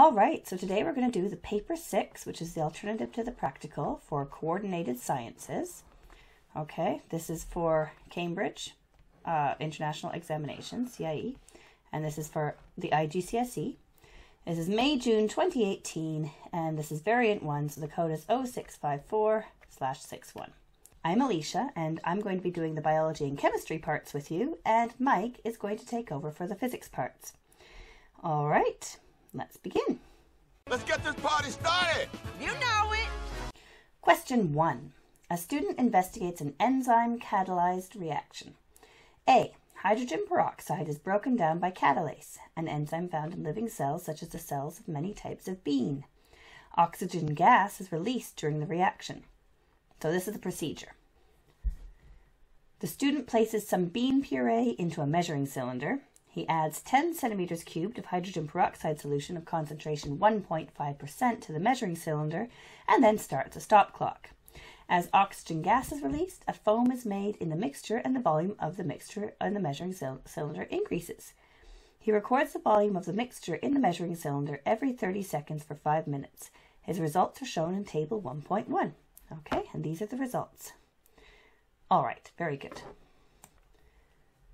All right, so today we're going to do the paper 6, which is the alternative to the practical for coordinated sciences. Okay, this is for Cambridge International Examination, CIE, and this is for the IGCSE. This is May, June 2018, and this is variant 1, so the code is 0654/61. I'm Alicia, and I'm going to be doing the biology and chemistry parts with you, and Mike is going to take over for the physics parts. All right. Let's begin. Let's get this party started! You know it! Question 1. A student investigates an enzyme-catalyzed reaction. A. Hydrogen peroxide is broken down by catalase, an enzyme found in living cells such as the cells of many types of bean. Oxygen gas is released during the reaction. So this is the procedure. The student places some bean puree into a measuring cylinder. He adds 10 centimeters cubed of hydrogen peroxide solution of concentration 1.5% to the measuring cylinder and then starts a stop clock. As oxygen gas is released, a foam is made in the mixture and the volume of the mixture in the measuring cylinder increases. He records the volume of the mixture in the measuring cylinder every 30 seconds for 5 minutes. His results are shown in table 1.1. Okay, and these are the results. All right, very good.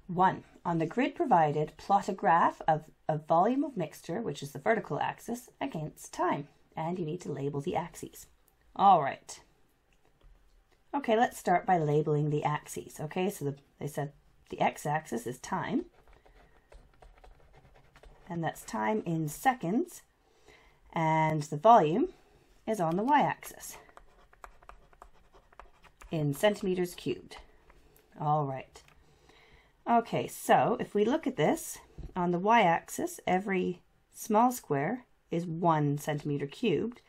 1. On the grid provided, plot a graph of a volume of mixture, which is the vertical axis, against time. And you need to label the axes. All right. Okay, let's start by labeling the axes. Okay, so they said the x-axis is time. And that's time in seconds. And the volume is on the y-axis in centimeters cubed. All right. Okay, so if we look at this, on the y-axis, every small square is 1 centimeter cubed,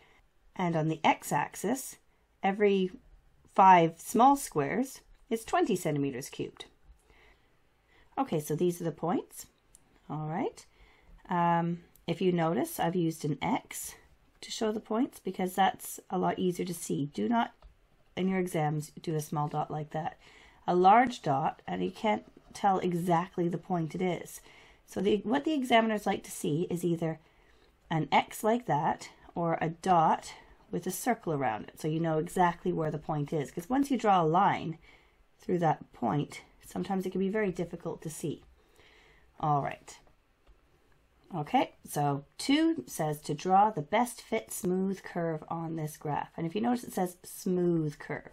and on the x-axis, every 5 small squares is 20 centimeters cubed. Okay, so these are the points. All right. If you notice, I've used an X to show the points because that's a lot easier to see. Do not, in your exams, do a small dot like that. A large dot, and you can't tell exactly the point it is. So what the examiners like to see is either an X like that or a dot with a circle around it, so you know exactly where the point is, because once you draw a line through that point, sometimes it can be very difficult to see. All right. Okay, so 2 says to draw the best fit smooth curve on this graph, and if you notice it says smooth curve.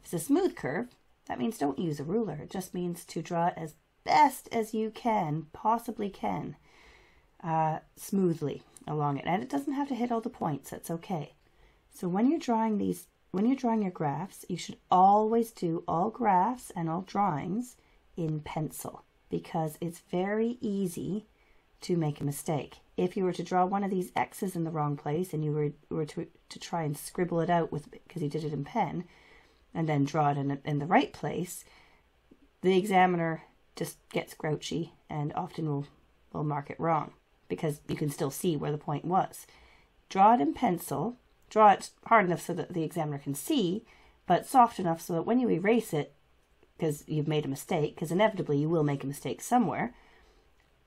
If it's a smooth curve, that means don't use a ruler. It just means to draw it as best as you can, possibly can, smoothly along it. And it doesn't have to hit all the points. That's okay. So when you're drawing your graphs, you should always do all graphs and all drawings in pencil, because it's very easy to make a mistake. If you were to draw one of these X's in the wrong place and you were to try and scribble it out with, because you did it in pen, and then draw it in the right place, the examiner just gets grouchy and often will mark it wrong, because you can still see where the point was. Draw it in pencil, draw it hard enough so that the examiner can see, but soft enough so that when you erase it, because you've made a mistake, because inevitably you will make a mistake somewhere,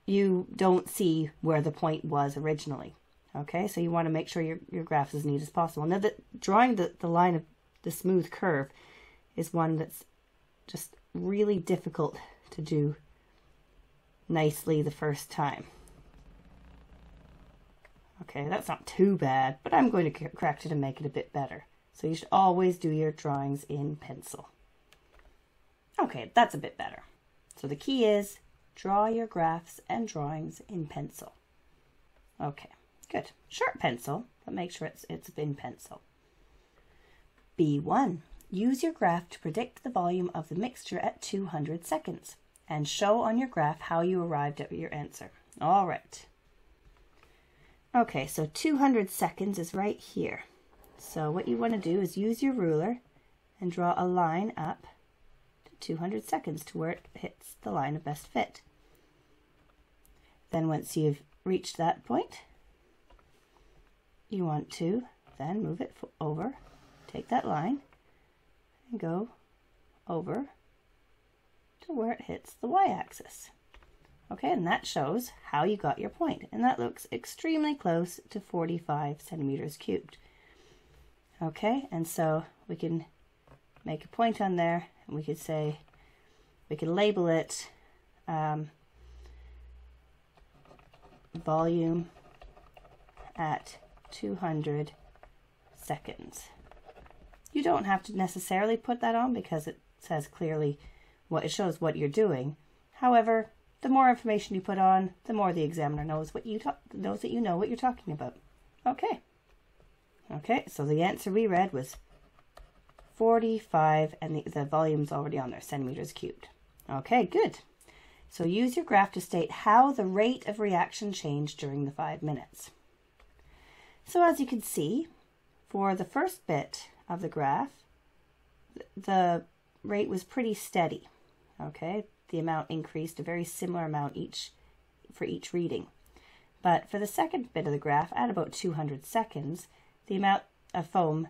you don't see where the point was originally. Okay, so you want to make sure your graph is as neat as possible. Now, drawing the line of the smooth curve is one that's just really difficult to do nicely the first time. Okay, that's not too bad, but I'm going to correct it and make it a bit better. So you should always do your drawings in pencil. Okay, that's a bit better. So the key is draw your graphs and drawings in pencil. Okay, good. Sharp pencil, but make sure it's in pencil. B1. Use your graph to predict the volume of the mixture at 200 seconds and show on your graph how you arrived at your answer. All right. Okay, so 200 seconds is right here. So what you want to do is use your ruler and draw a line up to 200 seconds to where it hits the line of best fit. Then once you've reached that point, you want to then move it over. Take that line and go over to where it hits the y-axis. Okay, and that shows how you got your point, and that looks extremely close to 45 centimeters cubed. Okay, and so we can make a point on there, and we could say, we could label it volume at 200 seconds. You don't have to necessarily put that on because it says clearly what it shows what you're doing. However, the more information you put on, the more the examiner knows what you knows that you know what you're talking about. Okay. Okay, so the answer we read was 45, and the volume's already on there, centimeters cubed. Okay, good. So use your graph to state how the rate of reaction changed during the 5 minutes. So as you can see, for the first bit of the graph, the rate was pretty steady. Okay, the amount increased a very similar amount for each reading. But for the second bit of the graph, at about 200 seconds, the amount of foam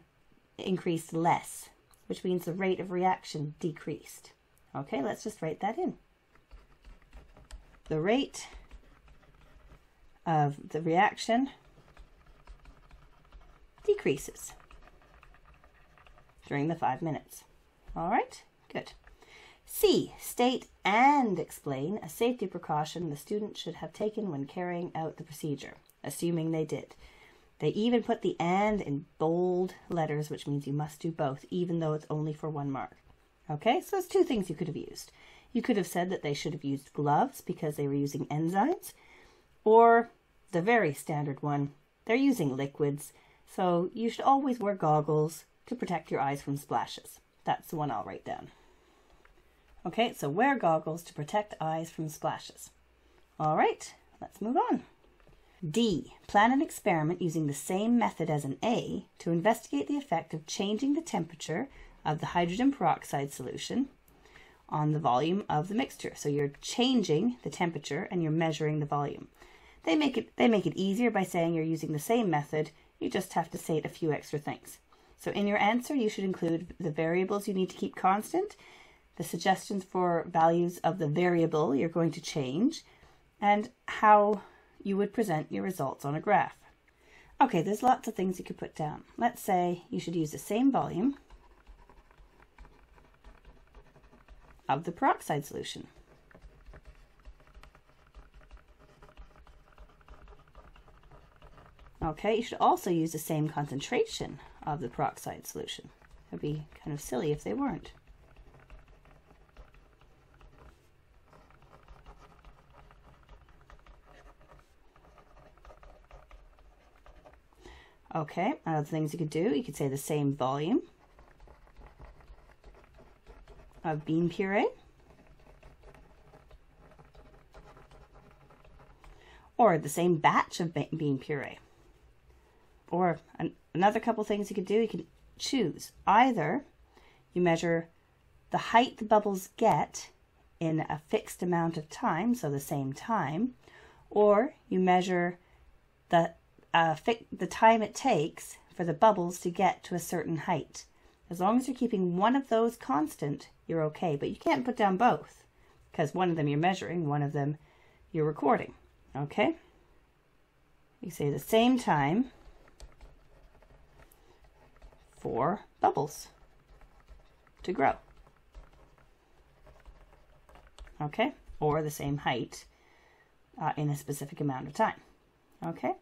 increased less, which means the rate of reaction decreased. Okay, let's just write that in. The rate of the reaction decreases during the 5 minutes. All right, good. C, state and explain a safety precaution the student should have taken when carrying out the procedure, assuming they did. They even put the "and" in bold letters, which means you must do both, even though it's only for 1 mark. Okay, so there's 2 things you could have used. You could have said that they should have used gloves because they were using enzymes, or the very standard one, they're using liquids, so you should always wear goggles to protect your eyes from splashes. That's the one I'll write down. Okay, so wear goggles to protect eyes from splashes. All right, let's move on. D, plan an experiment using the same method as in A to investigate the effect of changing the temperature of the hydrogen peroxide solution on the volume of the mixture. So you're changing the temperature and you're measuring the volume. They make it easier by saying you're using the same method, you just have to state a few extra things. So in your answer, you should include the variables you need to keep constant, the suggestions for values of the variable you're going to change, and how you would present your results on a graph. Okay, there's lots of things you could put down. Let's say you should use the same volume of the peroxide solution. Okay, you should also use the same concentration of the peroxide solution. It would be kind of silly if they weren't. Okay, other things you could do, you could say the same volume of bean puree, or the same batch of bean puree, or another couple things you could do, you can choose either you measure the height the bubbles get in a fixed amount of time, so the same time, or you measure the time it takes for the bubbles to get to a certain height. As long as you're keeping one of those constant, you're okay, but you can't put down both because one of them you're measuring, one of them you're recording. Okay? You say the same time for bubbles to grow. Okay? Or the same height in a specific amount of time. Okay?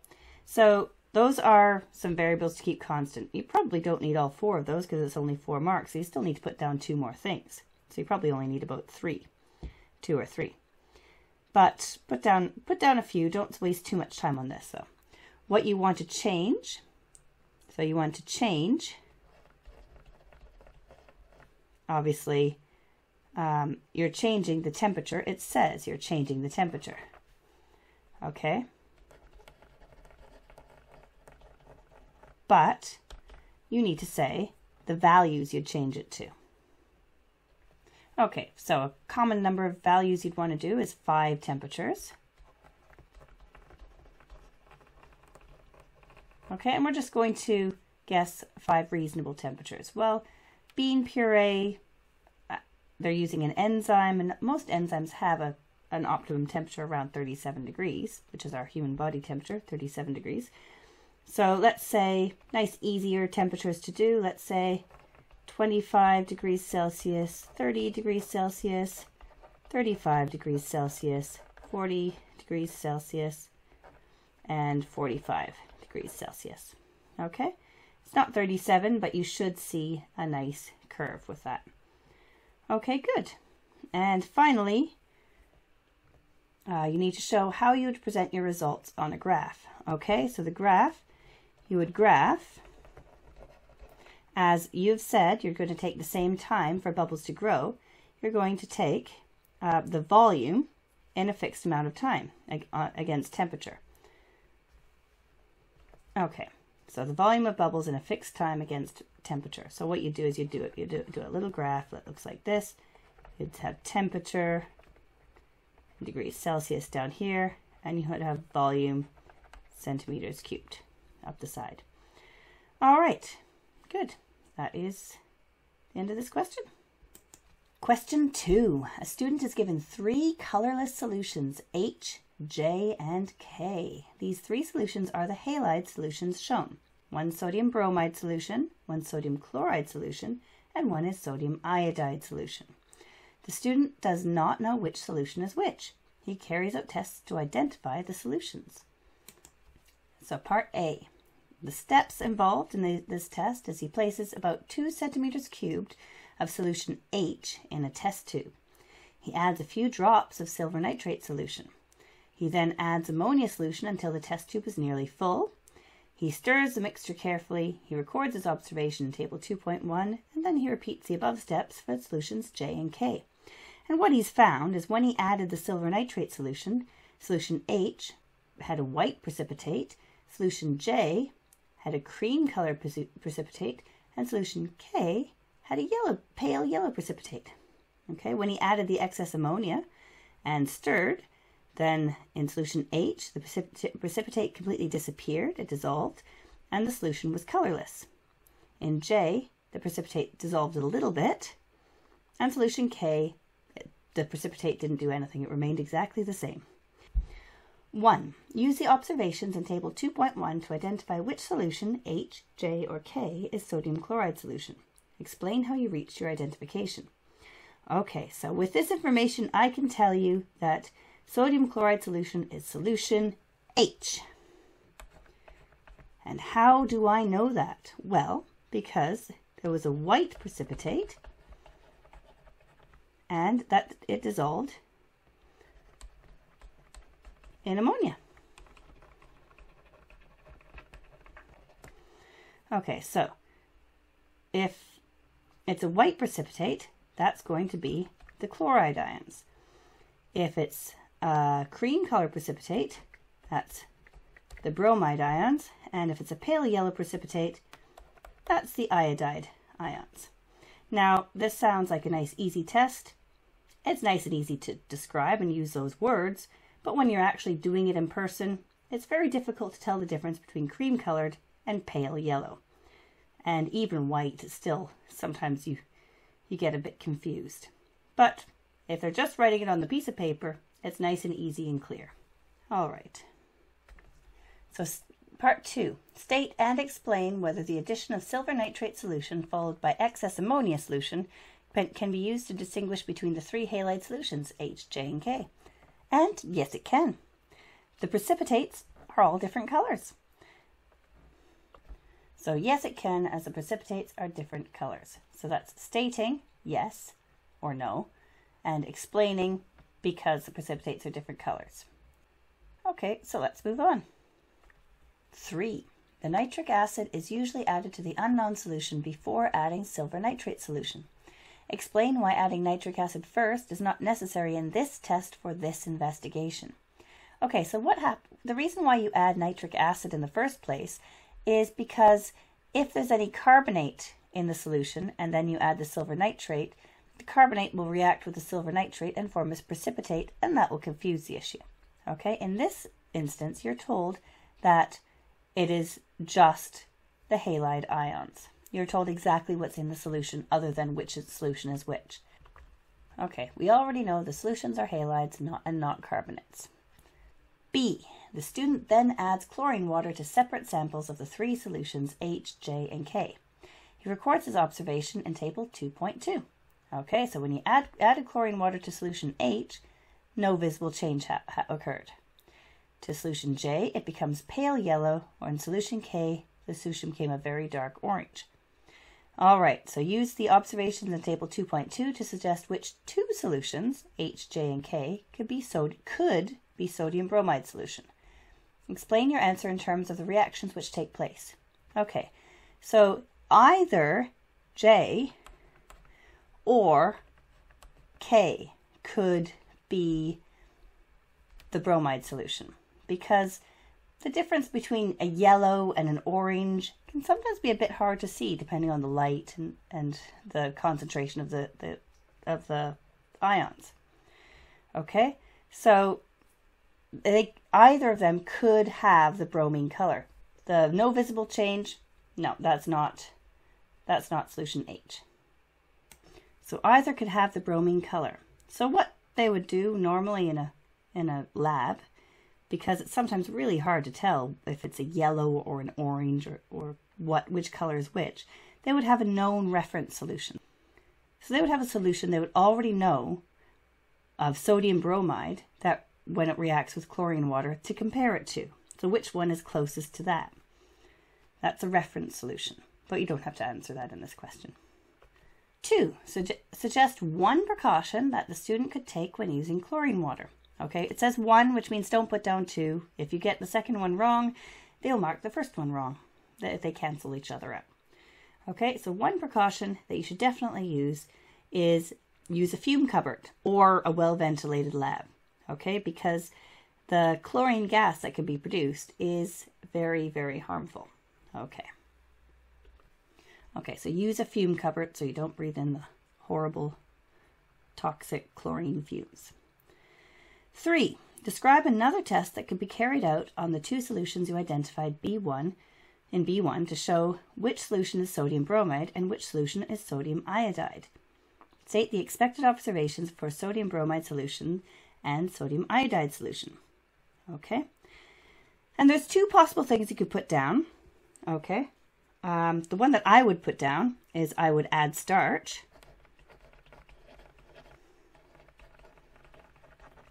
So those are some variables to keep constant. You probably don't need all 4 of those because it's only 4 marks. So you still need to put down 2 more things. So you probably only need about 3, 2 or 3. But put down a few. Don't waste too much time on this though. What you want to change. So you want to change, obviously, you're changing the temperature. It says you're changing the temperature. Okay. But you need to say the values you'd change it to. Okay, so a common number of values you'd want to do is 5 temperatures. Okay, and we're just going to guess 5 reasonable temperatures. Well, bean puree, they're using an enzyme, and most enzymes have a, an optimum temperature around 37 degrees, which is our human body temperature, 37 degrees. So let's say nice easier temperatures to do. Let's say 25 degrees Celsius, 30 degrees Celsius, 35 degrees Celsius, 40 degrees Celsius, and 45 degrees Celsius. Okay, it's not 37, but you should see a nice curve with that. Okay, good. And finally, you need to show how you would present your results on a graph. Okay, so the graph, you would graph, as you've said, you're going to take the same time for bubbles to grow. You're going to take the volume in a fixed amount of time against temperature. Okay, so the volume of bubbles in a fixed time against temperature. So what you do is you do a little graph that looks like this. You'd have temperature in degrees Celsius down here, and you would have volume centimeters cubed up the side. All right, good. That is the end of this question. Question 2. A student is given 3 colorless solutions, H, J, and K. These 3 solutions are the halide solutions shown. 1 sodium bromide solution, 1 sodium chloride solution, and 1 is sodium iodide solution. The student does not know which solution is which. He carries out tests to identify the solutions. So part A. The steps involved in this test is he places about 2 centimeters cubed of solution H in a test tube. He adds a few drops of silver nitrate solution. He then adds ammonia solution until the test tube is nearly full. He stirs the mixture carefully. He records his observation in table 2.1, and then he repeats the above steps for solutions J and K. And what he's found is when he added the silver nitrate solution, solution H had a white precipitate, solution J had a cream-colored precipitate, and solution K had a yellow, pale yellow precipitate. Okay, when he added the excess ammonia and stirred, then in solution H, the precipitate completely disappeared, it dissolved, and the solution was colorless. In J, the precipitate dissolved a little bit, and solution K, the precipitate didn't do anything, it remained exactly the same. 1. Use the observations in table 2.1 to identify which solution, H, J, or K, is sodium chloride solution. Explain how you reached your identification. Okay, so with this information, I can tell you that sodium chloride solution is solution H. And how do I know that? Well, because there was a white precipitate and that it dissolved in ammonia. Okay, so if it's a white precipitate, that's going to be the chloride ions. If it's a cream color precipitate, that's the bromide ions. And if it's a pale yellow precipitate, that's the iodide ions. Now, this sounds like a nice easy test. It's nice and easy to describe and use those words. But when you're actually doing it in person, it's very difficult to tell the difference between cream-colored and pale yellow. And even white, still, sometimes you get a bit confused. But if they're just writing it on the piece of paper, it's nice and easy and clear. All right. So part 2, state and explain whether the addition of silver nitrate solution followed by excess ammonia solution can be used to distinguish between the 3 halide solutions, H, J, and K. And yes, it can. The precipitates are all different colors. So yes, it can, as the precipitates are different colors. So that's stating yes or no, and explaining because the precipitates are different colors. Okay, so let's move on. 3. The nitric acid is usually added to the unknown solution before adding silver nitrate solution. Explain why adding nitric acid first is not necessary in this test for this investigation. Okay, so what happened? The reason why you add nitric acid in the first place is because if there's any carbonate in the solution and then you add the silver nitrate, the carbonate will react with the silver nitrate and form this precipitate, and that will confuse the issue. Okay, in this instance, you're told that it is just the halide ions. You're told exactly what's in the solution other than which solution is which. Okay, we already know the solutions are halides and not carbonates. B, the student then adds chlorine water to separate samples of the three solutions H, J, and K. He records his observation in table 2.2. Okay, so when he added chlorine water to solution H, no visible change occurred. To solution J, it becomes pale yellow, or in solution K, the solution became a very dark orange. All right, so use the observations in table 2.2 to suggest which two solutions, H, J, and K, could be sodium bromide solution. Explain your answer in terms of the reactions which take place. Okay, so either J or K could be the bromide solution, because the difference between a yellow and an orange can sometimes be a bit hard to see depending on the light and the concentration of the ions. Okay, so either of them could have the bromine color. The no visible change, no, that's not solution H. So either could have the bromine color. So what they would do normally in a lab, because it's sometimes really hard to tell if it's a yellow or an orange or which color is which, they would have a known reference solution. So they would have a solution they would already know of sodium bromide that when it reacts with chlorine water to compare it to. So which one is closest to that? That's a reference solution, but you don't have to answer that in this question. 2, suggest one precaution that the student could take when using chlorine water. Okay, it says 1, which means don't put down 2. If you get the second one wrong, they'll mark the first one wrong. They cancel each other out. Okay, so one precaution that you should definitely use is use a fume cupboard or a well-ventilated lab. Okay, because the chlorine gas that can be produced is very, very harmful. Okay. Okay, so use a fume cupboard so you don't breathe in the horrible toxic chlorine fumes. 3, describe another test that could be carried out on the two solutions you identified in B1 to show which solution is sodium bromide and which solution is sodium iodide. State the expected observations for sodium bromide solution and sodium iodide solution. Okay. And there's two possible things you could put down. Okay. The one that I would put down is I would add starch .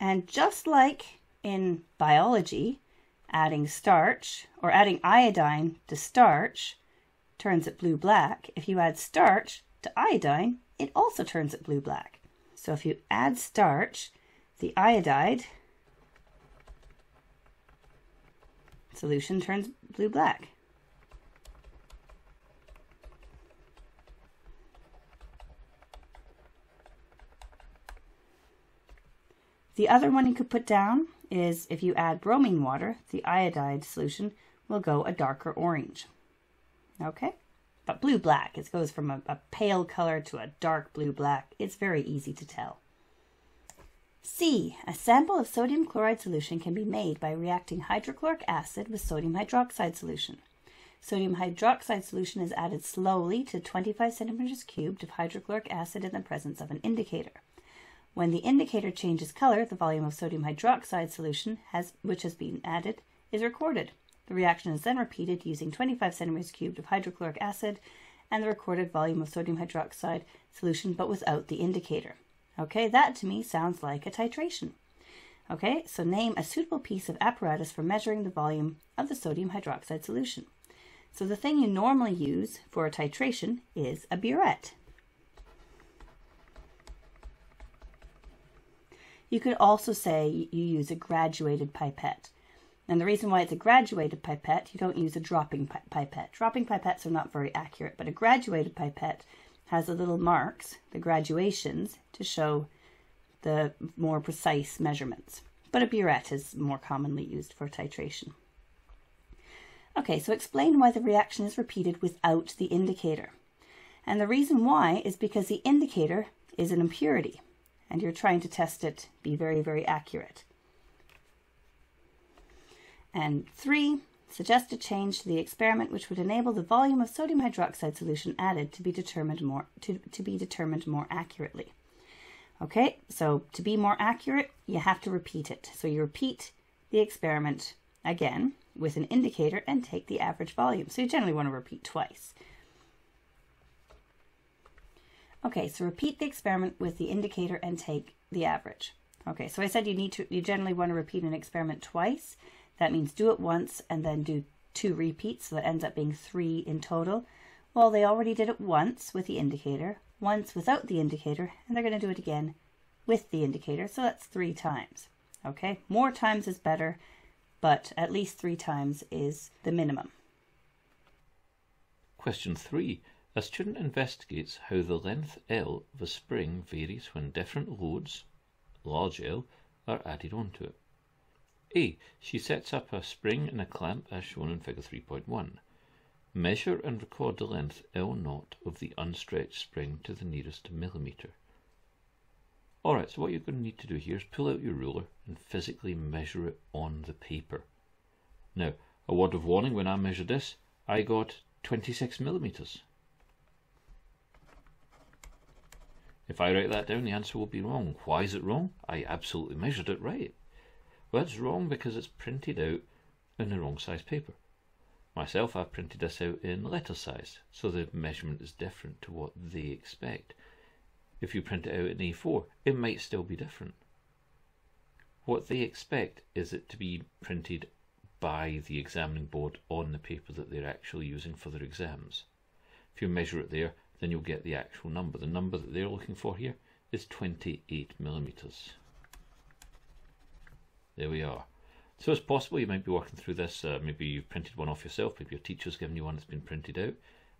And just like in biology, adding starch or adding iodine to starch turns it blue-black. If you add starch to iodine, it also turns it blue-black. So if you add starch, the iodide solution turns blue-black. The other one you could put down is if you add bromine water, the iodide solution will go a darker orange. Okay, but blue-black, it goes from a pale color to a dark blue-black. It's very easy to tell. C, a sample of sodium chloride solution can be made by reacting hydrochloric acid with sodium hydroxide solution. Sodium hydroxide solution is added slowly to 25 centimeters cubed of hydrochloric acid in the presence of an indicator. When the indicator changes color, the volume of sodium hydroxide solution, which has been added, is recorded. The reaction is then repeated using 25 centimeters cubed of hydrochloric acid and the recorded volume of sodium hydroxide solution, but without the indicator. Okay, that to me sounds like a titration. Okay, so name a suitable piece of apparatus for measuring the volume of the sodium hydroxide solution. So the thing you normally use for a titration is a burette. You could also say you use a graduated pipette. And the reason why it's a graduated pipette, you don't use a dropping pipette. Dropping pipettes are not very accurate, but a graduated pipette has the little marks, the graduations, to show the more precise measurements. But a burette is more commonly used for titration. Okay, so explain why the reaction is repeated without the indicator. And the reason why is because the indicator is an impurity, and you're trying to test it, be very, very accurate. And 3, suggest a change to the experiment which would enable the volume of sodium hydroxide solution added to be determined more accurately. Okay, so to be more accurate, you have to repeat it. So you repeat the experiment again with an indicator and take the average volume. So you generally want to repeat twice. Okay, so repeat the experiment with the indicator and take the average. Okay, so I said you generally want to repeat an experiment twice. That means do it once and then do two repeats, so that ends up being three in total. Well, they already did it once with the indicator, once without the indicator, and they're going to do it again with the indicator, so that's three times. Okay, more times is better, but at least three times is the minimum. Question 3. A student investigates how the length L of a spring varies when different loads, large L, are added onto it. A. She sets up a spring and a clamp as shown in figure 3.1. Measure and record the length L0 of the unstretched spring to the nearest millimetre. Alright, so what you're going to need to do here is pull out your ruler and physically measure it on the paper. Now, a word of warning, when I measured this, I got 26 millimetres. If I write that down, the answer will be wrong. Why is it wrong? I absolutely measured it right. Well, it's wrong because it's printed out in the wrong size paper. Myself, I've printed this out in letter size, so the measurement is different to what they expect. If you print it out in A4, it might still be different. What they expect is it to be printed by the examining board on the paper that they're actually using for their exams. If you measure it there, then you'll get the actual number. The number that they're looking for here is 28 millimetres. There we are. So it's possible you might be working through this, maybe you've printed one off yourself, maybe your teacher's given you one that's been printed out,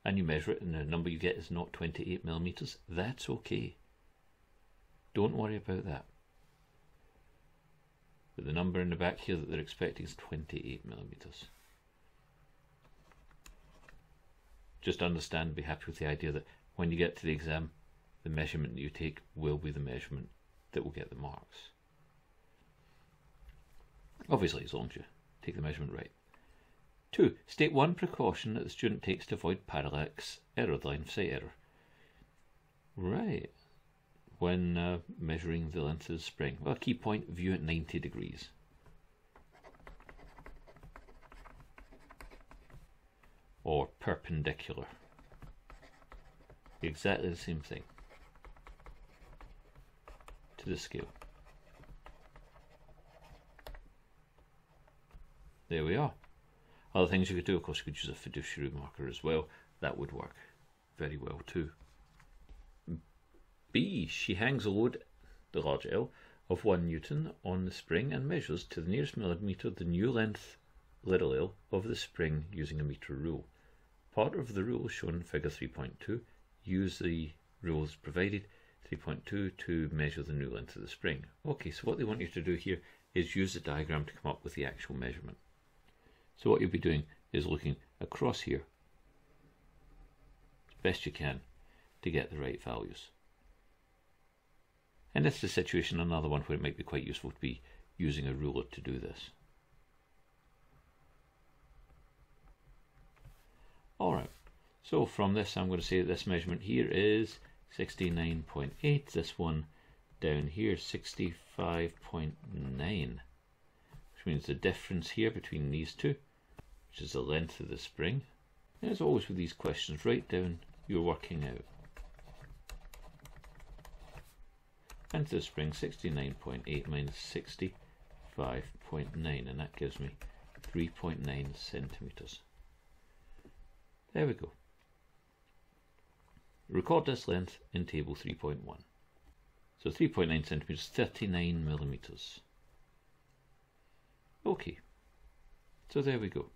and you measure it and the number you get is not 28 millimetres. That's okay. Don't worry about that. But the number in the back here that they're expecting is 28 millimetres. Just understand, be happy with the idea that when you get to the exam, the measurement that you take will be the measurement that will get the marks. Obviously, as long as you take the measurement right. 2. State one precaution that the student takes to avoid parallax error, the line of sight error. Right. When measuring the length of the spring. Well, key point, view at 90 degrees. Or perpendicular. Exactly the same thing to the scale. There we are. Other things you could do, of course, you could use a fiduciary marker as well. That would work very well too. B. She hangs a load, the large L, of 1 newton on the spring and measures to the nearest millimetre the new length, little L, of the spring using a metre rule. Part of the rule shown in figure 3.2. Use the rules provided 3.2 to measure the new length of the spring. Okay, so what they want you to do here is use the diagram to come up with the actual measurement. So what you'll be doing is looking across here as best you can to get the right values. And this is a situation, another one, where it might be quite useful to be using a ruler to do this. Alright, so from this I'm going to say that this measurement here is 69.8, this one down here 65.9, which means the difference here between these two, which is the length of the spring, and as always with these questions, write down your working out. And to the spring, 69.8 minus 65.9, and that gives me 3.9 centimetres. There we go. Record this length in table 3.1. So 3.9 centimetres, 39 millimetres. Okay, so there we go.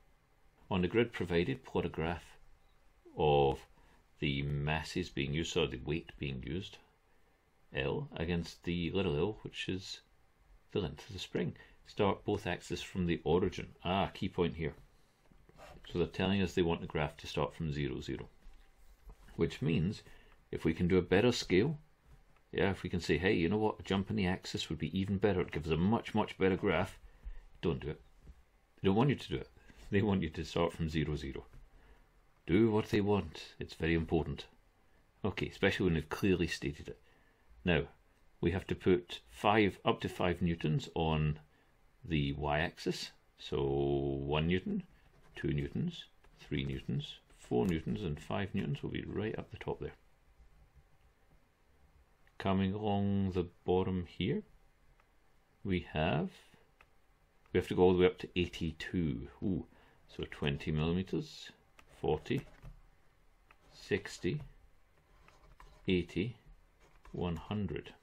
On the grid provided, plot a graph of the masses being used, or the weight being used, L, against the little L, which is the length of the spring. Start both axes from the origin. Ah, key point here. So they're telling us they want the graph to start from 0, 0. Which means if we can do a better scale, yeah, if we can say, hey, you know what, a jump in the axis would be even better, it gives a much, much better graph, don't do it. They don't want you to do it. They want you to start from 0, 0. Do what they want. It's very important. Okay, especially when they've clearly stated it. Now, we have to put up to 5 newtons on the y-axis. So 1 Newton, 2 Newtons, 3 Newtons, 4 Newtons and 5 Newtons will be right up the top there. Coming along the bottom here, we have to go all the way up to 82. Ooh, so 20 millimeters, 40, 60, 80, 100.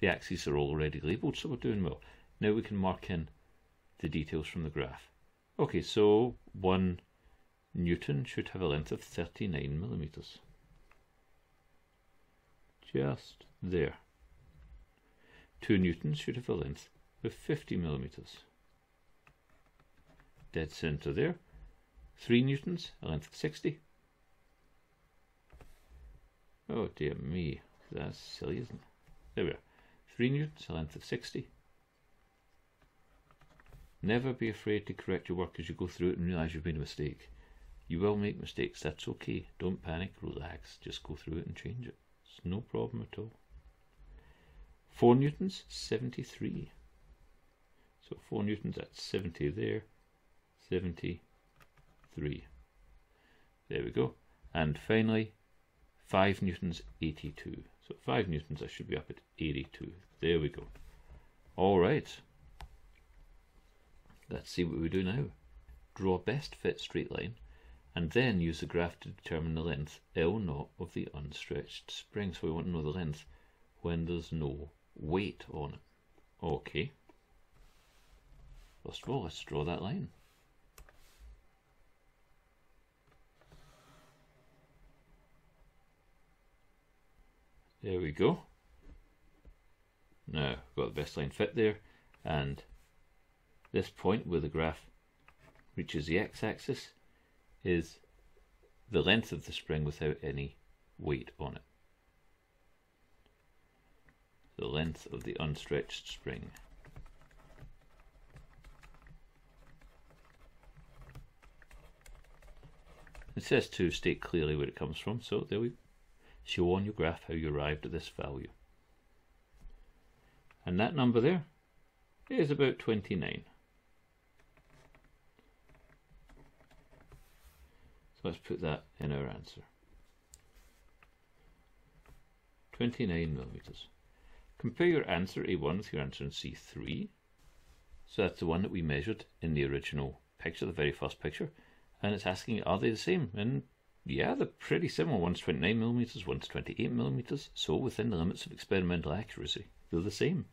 The axes are already labeled, so we're doing well. Now we can mark in the details from the graph. Okay, so 1 Newton should have a length of 39 millimeters. Just there. 2 Newtons should have a length of 50 millimeters. Dead center there. 3 Newtons, a length of 60. Oh dear me, that's silly, isn't it? There we are. 3 Newtons, a length of 60. Never be afraid to correct your work as you go through it and realize you've made a mistake. You will make mistakes, that's okay. Don't panic, relax, just go through it and change it. It's no problem at all. 4 Newtons, 73. So 4 Newtons at 70 there, 73. There we go. And finally, 5 Newtons, 82. So 5 Newtons, I should be up at 82. There we go. All right. Let's see what we do now. Draw best fit straight line and then use the graph to determine the length L0 of the unstretched spring. So we want to know the length when there's no weight on it. Okay. First of all, let's draw that line. There we go. Now we've got the best line fit there, and this point where the graph reaches the x-axis is the length of the spring without any weight on it. The length of the unstretched spring. It says to state clearly where it comes from, so there we go. Show on your graph how you arrived at this value. And that number there is about 29. So let's put that in our answer. 29 millimeters. Compare your answer A1 with your answer in C3. So that's the one that we measured in the original picture, the very first picture. And it's asking, are they the same? And yeah, they're pretty similar. One's 29 millimeters, one's 28 millimeters. So within the limits of experimental accuracy, they're the same.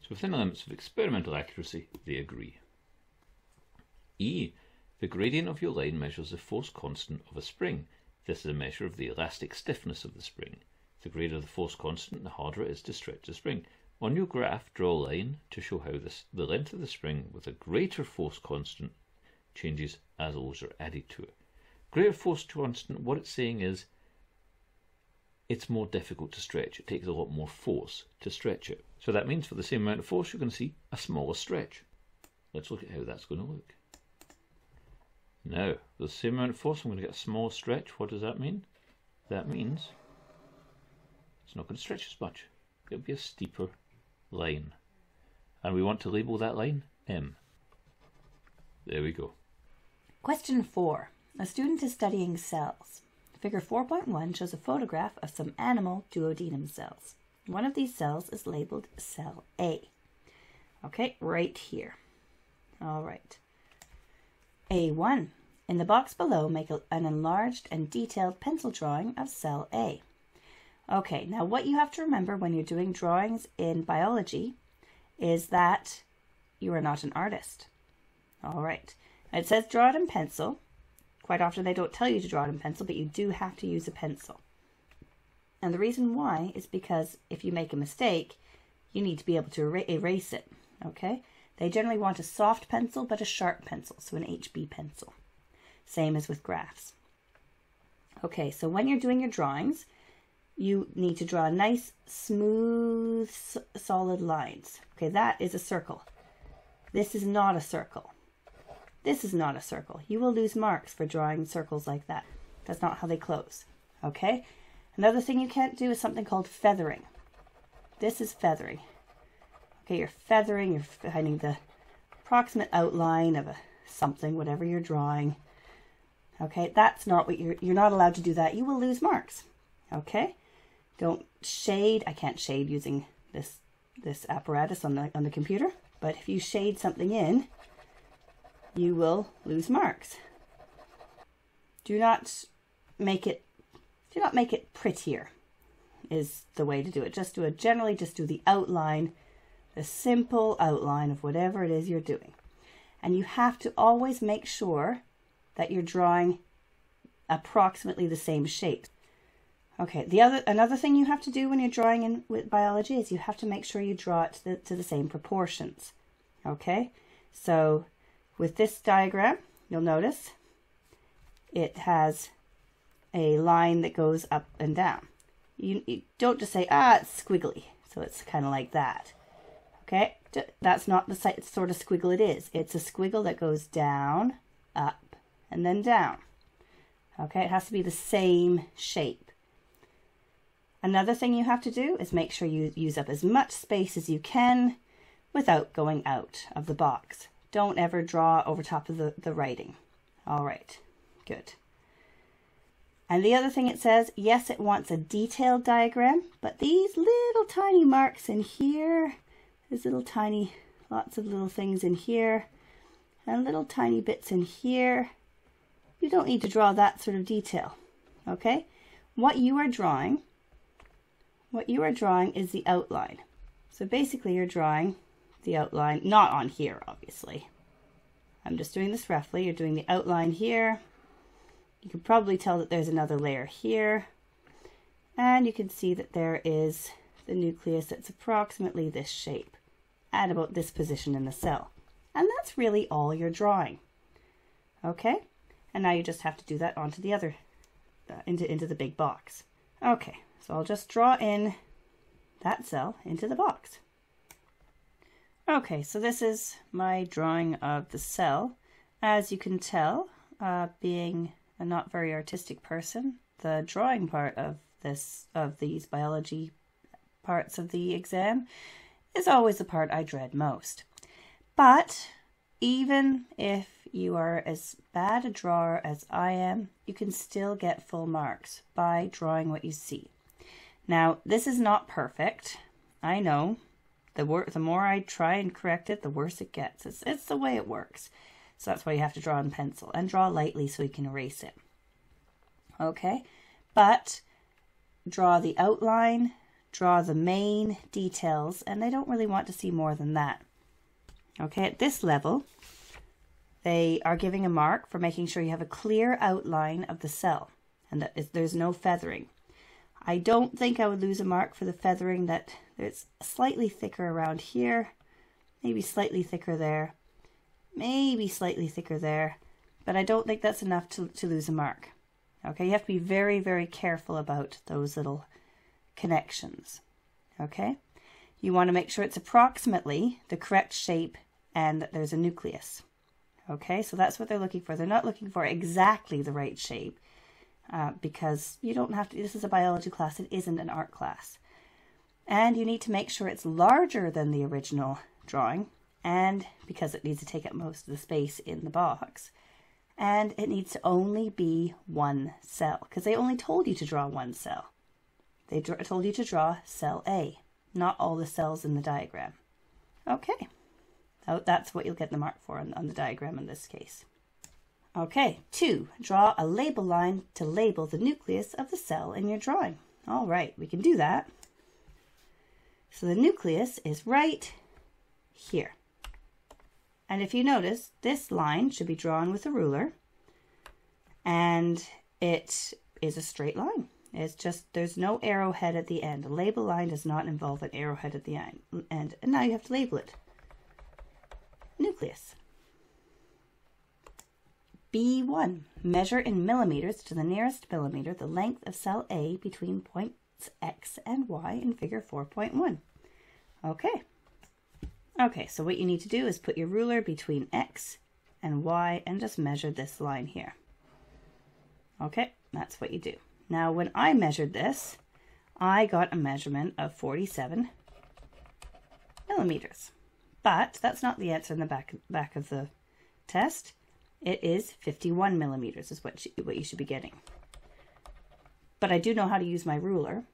So within the limits of experimental accuracy, they agree. E, the gradient of your line measures the force constant of a spring. This is a measure of the elastic stiffness of the spring. The greater the force constant, the harder it is to stretch the spring. On your graph, draw a line to show how the length of the spring with a greater force constant changes as loads are added to it. Greater force constant, what it's saying is it's more difficult to stretch. It takes a lot more force to stretch it. So that means for the same amount of force, you're going to see a smaller stretch. Let's look at how that's going to look. Now, the same amount of force, I'm going to get a small stretch. What does that mean? That means it's not going to stretch as much. It'll be a steeper line. And we want to label that line M. There we go. Question 4. A student is studying cells. Figure 4.1 shows a photograph of some animal duodenum cells. One of these cells is labeled cell A. Okay, right here. All right. A1. In the box below, make an enlarged and detailed pencil drawing of cell A. Okay, now what you have to remember when you're doing drawings in biology is that you are not an artist. All right. It says draw it in pencil. Quite often they don't tell you to draw it in pencil, but you do have to use a pencil. And the reason why is because if you make a mistake, you need to be able to erase it, okay? They generally want a soft pencil, but a sharp pencil, so an HB pencil. Same as with graphs. Okay, so when you're doing your drawings, you need to draw nice, smooth, solid lines. Okay, that is a circle. This is not a circle. This is not a circle. You will lose marks for drawing circles like that. That's not how they close, okay? Another thing you can't do is something called feathering. This is feathering. Okay, you're feathering, you're finding the approximate outline of a something, whatever you're drawing. Okay, that's not what you're not allowed to do that. You will lose marks. Okay, don't shade. I can't shade using this apparatus on the computer, but if you shade something in, you will lose marks. Do not make it prettier is the way to do it. Just do it generally, just do the outline, the simple outline of whatever it is you're doing. And you have to always make sure that you're drawing approximately the same shape. Okay, another thing you have to do when you're drawing in with biology is you have to make sure you draw it to the same proportions. Okay, so with this diagram, you'll notice it has a line that goes up and down. You don't just say, ah, it's squiggly, so it's kind of like that. Okay, that's not the sort of squiggle it is. It's a squiggle that goes down, up, and then down. Okay, it has to be the same shape. Another thing you have to do is make sure you use up as much space as you can without going out of the box. Don't ever draw over top of the writing. All right, good. And the other thing it says, yes, it wants a detailed diagram, but these little tiny marks in here, there's little tiny, lots of little things in here, and little tiny bits in here. You don't need to draw that sort of detail, okay? What you are drawing is the outline. So basically you're drawing the outline, not on here, obviously. I'm just doing this roughly. You're doing the outline here. You can probably tell that there's another layer here. And you can see that there is the nucleus that's approximately this shape at about this position in the cell. And that's really all you're drawing. Okay? And now you just have to do that onto the other, into the big box. Okay. So I'll just draw in that cell into the box. Okay, so this is my drawing of the cell. As you can tell, being a not very artistic person, the drawing part of these biology parts of the exam is always the part I dread most. But even if you are as bad a drawer as I am, you can still get full marks by drawing what you see. Now, this is not perfect. I know. The more I try and correct it, the worse it gets. It's the way it works. So that's why you have to draw in pencil and draw lightly so you can erase it. Okay, but draw the outline, draw the main details, and they don't really want to see more than that. Okay, at this level, they are giving a mark for making sure you have a clear outline of the cell and that there's no feathering. I don't think I would lose a mark for the feathering, that it's slightly thicker around here, maybe slightly thicker there, maybe slightly thicker there, but I don't think that's enough to lose a mark. Okay, you have to be very, very careful about those little connections. Okay, you want to make sure it's approximately the correct shape and that there's a nucleus. Okay, so that's what they're looking for. They're not looking for exactly the right shape. Because you don't have to, this is a biology class, it isn't an art class. And you need to make sure it's larger than the original drawing, and because it needs to take up most of the space in the box. And it needs to only be one cell, because they only told you to draw one cell. They told you to draw cell A, not all the cells in the diagram. Okay, so that's what you'll get the mark for on the diagram in this case. Okay, 2, draw a label line to label the nucleus of the cell in your drawing. All right, we can do that. So the nucleus is right here. And if you notice, this line should be drawn with a ruler, and it is a straight line. It's just, there's no arrowhead at the end. A label line does not involve an arrowhead at the end. And now you have to label it. Nucleus. B1, measure in millimeters to the nearest millimeter the length of cell A between points X and Y in figure 4.1. Okay. Okay, so what you need to do is put your ruler between X and Y and just measure this line here. Okay, that's what you do. Now, when I measured this, I got a measurement of 47 millimeters. But that's not the answer in the back of the test. It is 51 millimeters is what you should be getting. But I do know how to use my ruler.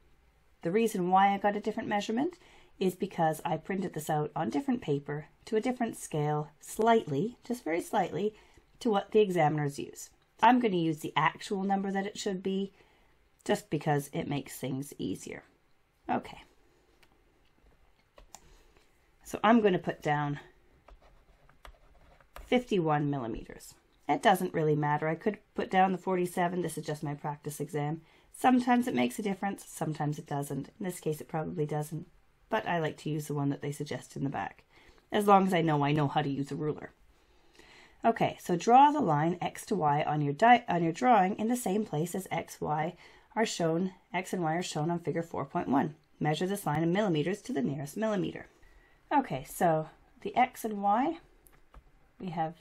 The reason why I got a different measurement is because I printed this out on different paper to a different scale, slightly, just very slightly, to what the examiners use. I'm going to use the actual number that it should be just because it makes things easier. Okay. So I'm going to put down 51 millimeters. It doesn't really matter. I could put down the 47. This is just my practice exam. Sometimes it makes a difference. Sometimes it doesn't. In this case, it probably doesn't. But I like to use the one that they suggest in the back, as long as I know how to use a ruler. Okay, so draw the line X to Y on your drawing in the same place as X and Y are shown on figure 4.1. Measure this line in millimeters to the nearest millimeter. Okay, so the X and Y, we have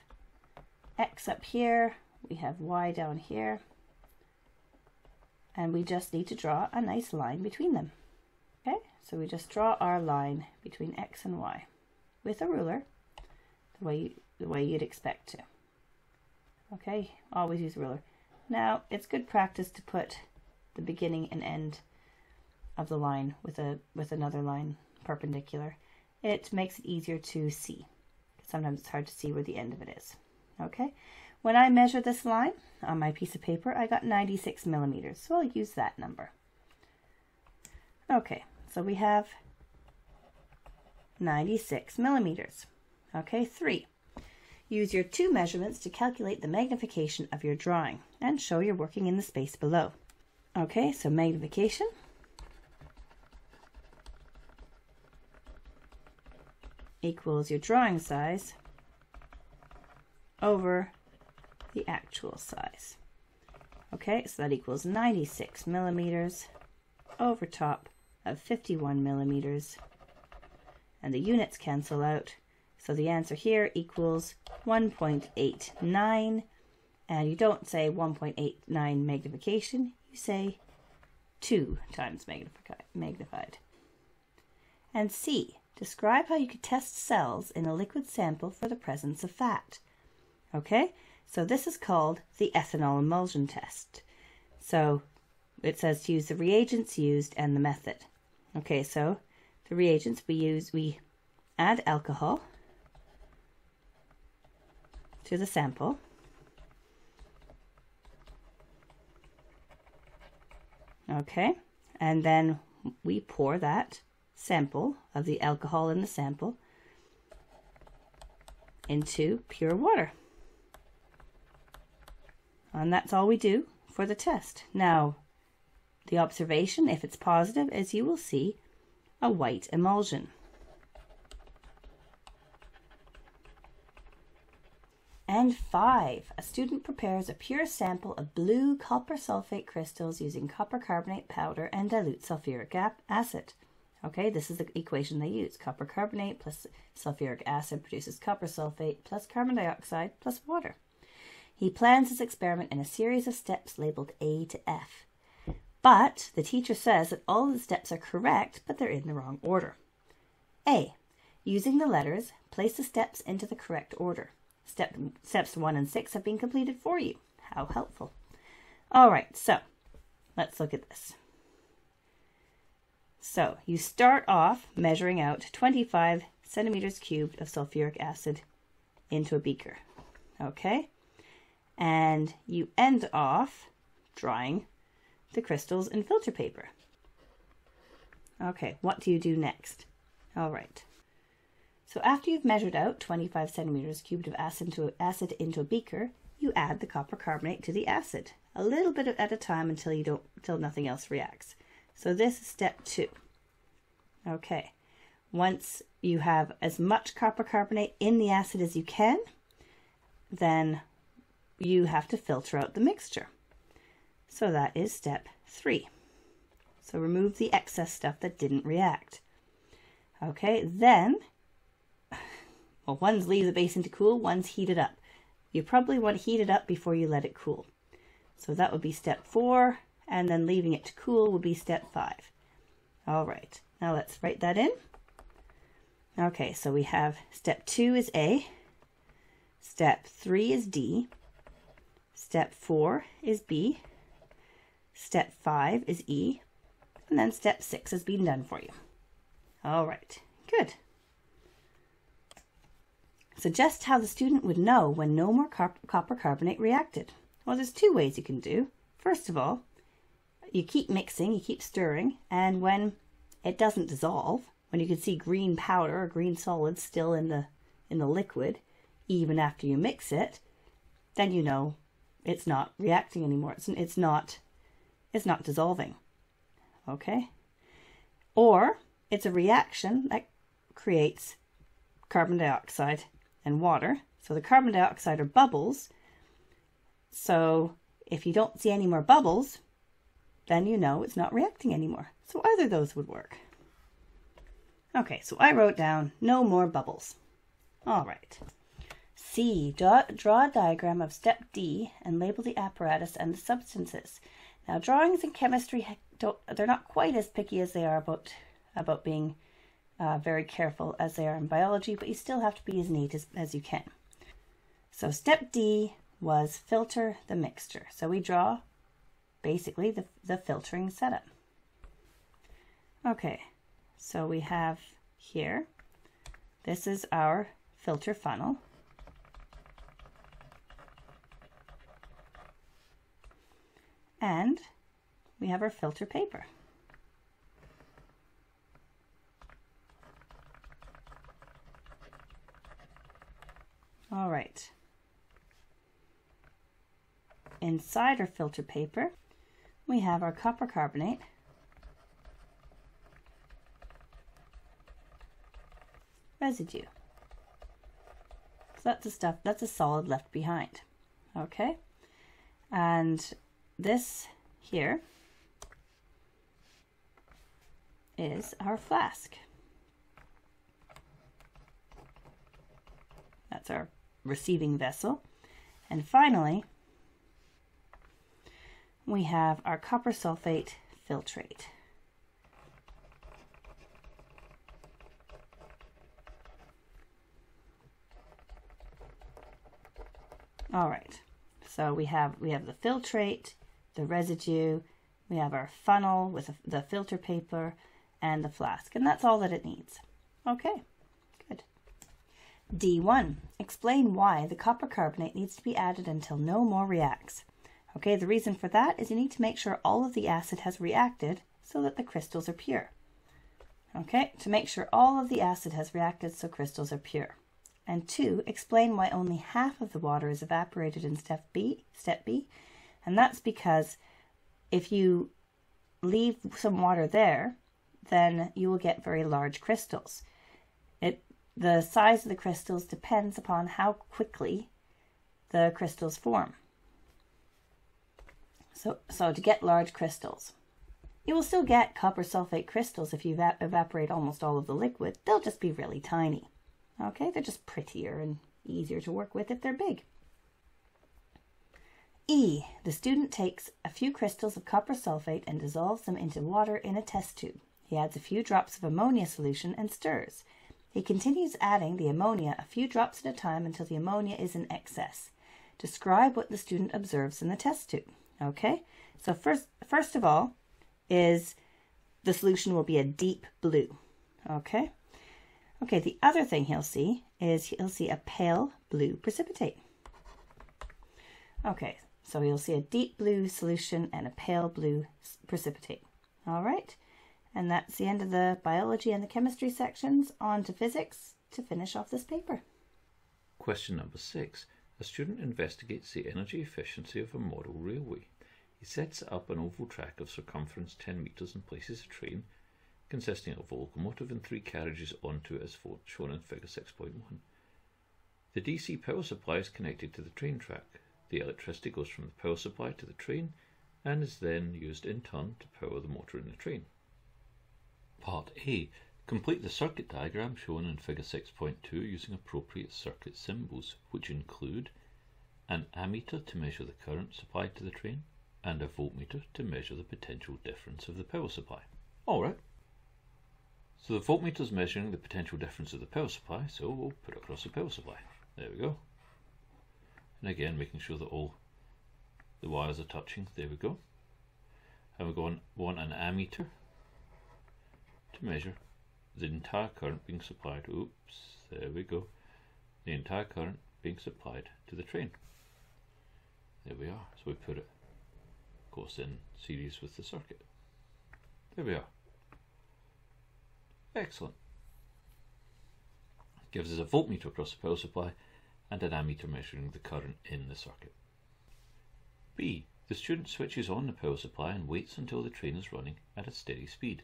X up here, we have Y down here, and we just need to draw a nice line between them. Okay, so we just draw our line between X and Y with a ruler, the way you'd expect to. Okay, always use a ruler. Now, it's good practice to put the beginning and end of the line with another line perpendicular. It makes it easier to see. Sometimes it's hard to see where the end of it is. Okay, when I measure this line on my piece of paper, I got 96 millimeters, so I'll use that number. Okay, so we have 96 millimeters. Okay, 3. Use your two measurements to calculate the magnification of your drawing and show you're working in the space below. Okay, so magnification. Equals your drawing size over the actual size. Okay, so that equals 96 millimeters over top of 51 millimeters, and the units cancel out, so the answer here equals 1.89, and you don't say 1.89 magnification, you say 2 times magnified. And C, describe how you could test cells in a liquid sample for the presence of fat. Okay, so this is called the ethanol emulsion test. So it says to use the reagents used and the method. Okay, so the reagents we use, we add alcohol to the sample. Okay, and then we pour that sample of the alcohol in the sample into pure water, and that's all we do for the test. Now the observation, if it's positive, is you will see a white emulsion, and 5, a student prepares a pure sample of blue copper sulfate crystals using copper carbonate powder and dilute sulfuric acid. Okay, this is the equation they use. Copper carbonate plus sulfuric acid produces copper sulfate plus carbon dioxide plus water. He plans his experiment in a series of steps labeled A to F. But the teacher says that all the steps are correct, but they're in the wrong order. A. Using the letters, place the steps into the correct order. Steps 1 and 6 have been completed for you. How helpful. All right, so let's look at this. So you start off measuring out 25 centimeters cubed of sulfuric acid into a beaker, okay? And you end off drying the crystals in filter paper. Okay, what do you do next? All right. So after you've measured out 25 centimeters cubed of acid into a beaker, you add the copper carbonate to the acid, a little bit at a time until nothing else reacts. So this is step 2. Okay, once you have as much copper carbonate in the acid as you can, then you have to filter out the mixture. So that is step 3. So remove the excess stuff that didn't react. Okay, then, well, one's leave the basin to cool, one's heat it up. You probably want to heat it up before you let it cool. So that would be step 4. And then leaving it to cool will be step 5. All right, now let's write that in. Okay, so we have step 2 is A, step 3 is D, step 4 is B, step 5 is E, and then step 6 has been done for you. All right, good. So just how the student would know when no more copper carbonate reacted. Well, there's two ways you can do. First of all, you keep mixing, you keep stirring, and when it doesn't dissolve, when you can see green powder or green solids still in the liquid, even after you mix it, then you know it's not reacting anymore. It's not dissolving. Okay? Or it's a reaction that creates carbon dioxide and water. So the carbon dioxide are bubbles. So if you don't see any more bubbles, then you know it's not reacting anymore. So either of those would work. Okay, so I wrote down no more bubbles. All right. C, draw a diagram of step D and label the apparatus and the substances. Now, drawings in chemistry, they're not quite as picky as they are about being very careful as they are in biology, but you still have to be as neat as you can. So step D was filter the mixture. So we draw basically the filtering setup. Okay, so we have here, this is our filter funnel. And we have our filter paper. All right. Inside our filter paper, we have our copper carbonate residue. So that's the stuff, that's a solid left behind. Okay. And this here is our flask. That's our receiving vessel. And finally, we have our copper sulfate filtrate. All right, so we have the filtrate, the residue, we have our funnel with the filter paper and the flask, and that's all that it needs. Okay, good. D1, explain why the copper carbonate needs to be added until no more reacts. Okay, the reason for that is you need to make sure all of the acid has reacted so that the crystals are pure. Okay, to make sure all of the acid has reacted so crystals are pure. And 2, explain why only half of the water is evaporated in step B. And that's because if you leave some water there, then you will get very large crystals. The size of the crystals depends upon how quickly the crystals form. So to get large crystals, you will still get copper sulfate crystals if you evaporate almost all of the liquid. They'll just be really tiny. Okay, they're just prettier and easier to work with if they're big. E, the student takes a few crystals of copper sulfate and dissolves them into water in a test tube. He adds a few drops of ammonia solution and stirs. He continues adding the ammonia a few drops at a time until the ammonia is in excess. Describe what the student observes in the test tube. Okay, so first of all is the solution will be a deep blue. Okay. Okay, the other thing he'll see is he'll see a pale blue precipitate. Okay. So you'll see a deep blue solution and a pale blue precipitate. All right, and that's the end of the biology and the chemistry sections. On to physics to finish off this paper. Question number 6. A student investigates the energy efficiency of a model railway. He sets up an oval track of circumference 10 metres and places a train consisting of a locomotive and 3 carriages onto it as shown in figure 6.1. The DC power supply is connected to the train track. The electricity goes from the power supply to the train and is then used in turn to power the motor in the train. Part A. Complete the circuit diagram shown in figure 6.2 using appropriate circuit symbols, which include an ammeter to measure the current supplied to the train and a voltmeter to measure the potential difference of the power supply. Alright. So the voltmeter is measuring the potential difference of the power supply, so we'll put it across the power supply. There we go. And again, making sure that all the wires are touching. There we go. And we're going to want an ammeter to measure the entire current being supplied. Oops, there we go. The entire current being supplied to the train. There we are. So we put it, of course, in series with the circuit. There we are. Excellent. Gives us a voltmeter across the power supply and an ammeter measuring the current in the circuit. B. The student switches on the power supply and waits until the train is running at a steady speed.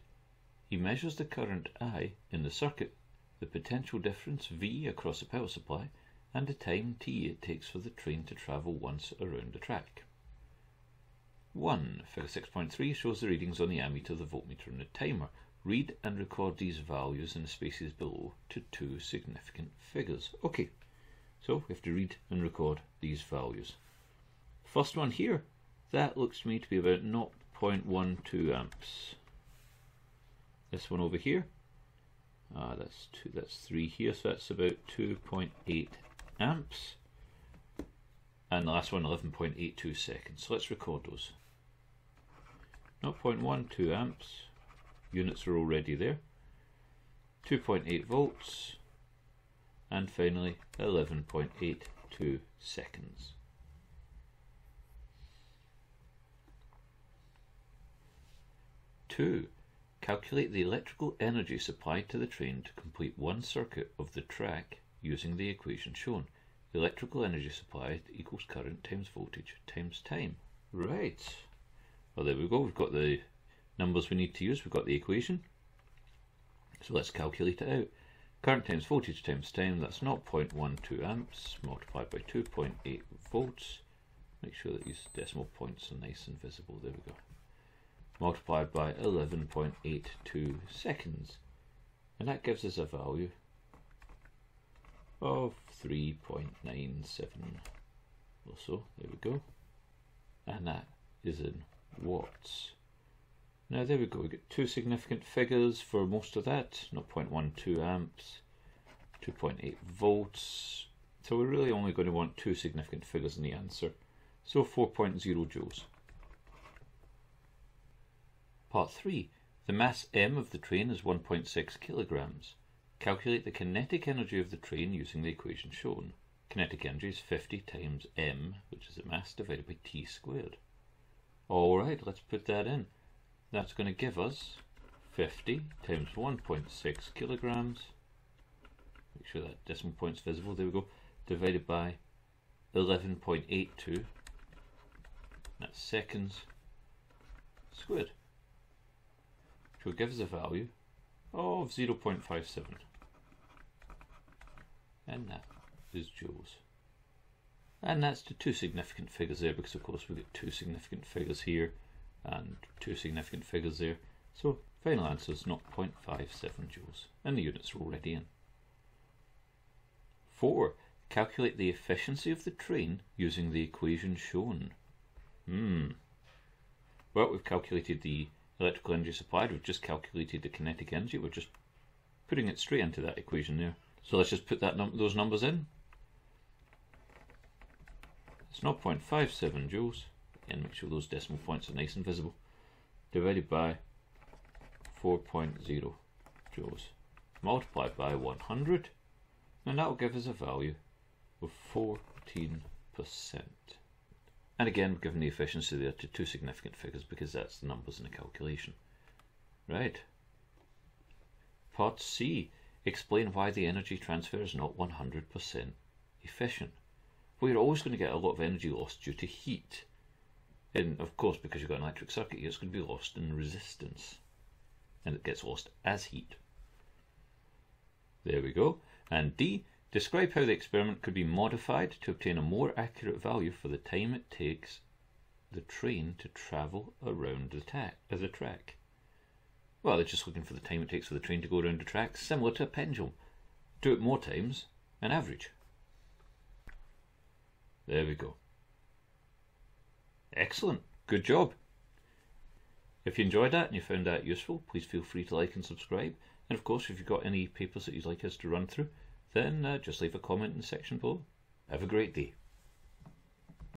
He measures the current I in the circuit, the potential difference V across the power supply, and the time t it takes for the train to travel once around the track. 1. Figure 6.3 shows the readings on the ammeter, the voltmeter and the timer. Read and record these values in the spaces below to two significant figures. Okay, so we have to read and record these values. First one here, that looks to me to be about 0.12 amps. This one over here, that's two, that's three here, so that's about 2.8 amps. And the last one, 11.82 seconds. So let's record those. 0.12 amps. Units are already there, 2.8 volts, and finally 11.82 seconds. Two, calculate the electrical energy supplied to the train to complete one circuit of the track using the equation shown. Electrical energy supplied equals current times voltage times time. Right. Well, there we go. We've got the numbers we need to use, we've got the equation, so let's calculate it out. Current times voltage times time, that's 0.12 amps multiplied by 2.8 volts. Make sure that these decimal points are nice and visible, there we go. Multiplied by 11.82 seconds, and that gives us a value of 3.97 or so, there we go, and that is in watts. Now there we go, we get two significant figures for most of that, 0.12 amps, 2.8 volts, so we're really only going to want two significant figures in the answer, so 4.0 joules. Part 3. The mass m of the train is 1.6 kilograms. Calculate the kinetic energy of the train using the equation shown. Kinetic energy is 50 times m, which is the mass, divided by t squared. Alright, let's put that in. That's going to give us 50 times 1.6 kilograms, make sure that decimal point's visible, there we go, divided by 11.82, that's seconds squared, which will give us a value of 0.57, and that is joules. And that's the two significant figures there, because of course we get two significant figures here and two significant figures there, so final answer is 0.57 joules, and the units are already in. 4. Calculate the efficiency of the train using the equation shown. Well, we've calculated the electrical energy supplied, we've just calculated the kinetic energy, we're just putting it straight into that equation there. So let's just put that those numbers in. It's 0.57 joules. And make sure those decimal points are nice and visible, divided by 4.0 joules, multiplied by 100, and that will give us a value of 14%. And again, we've given the efficiency there to two significant figures because that's the numbers in the calculation. Right. Part C. Explain why the energy transfer is not 100% efficient. We're always going to get a lot of energy lost due to heat. And of course, because you've got an electric circuit here, it's going to be lost in resistance. And it gets lost as heat. There we go. And D, describe how the experiment could be modified to obtain a more accurate value for the time it takes the train to travel around the track. Well, they're just looking for the time it takes for the train to go around the track, similar to a pendulum. Do it more times and average. There we go. Excellent, good job. If you enjoyed that and you found that useful, please feel free to like and subscribe, And of course, if you've got any papers that you'd like us to run through, then just leave a comment in the section below. Have a great day.